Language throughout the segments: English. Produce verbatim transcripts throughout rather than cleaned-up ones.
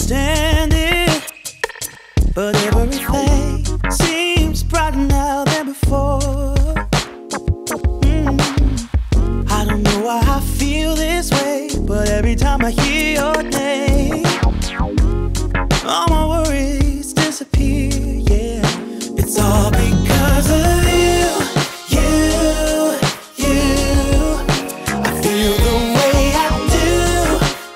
understand it, but everything seems brighter now than before. mm. I don't know why I feel this way, but every time I hear your name, all my worries disappear, yeah. It's all because of you, you, you. I feel the way I do,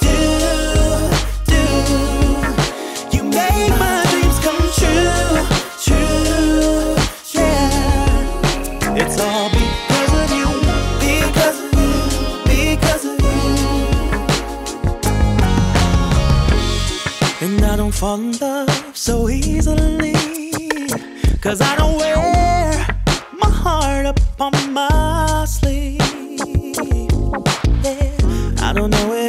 do, do. You make my dreams come true, true, yeah. It's all because of you, because of you, because of you. And I don't fall in love so easily, 'cause I don't wear my heart up on my sleeve, yeah. I don't know it.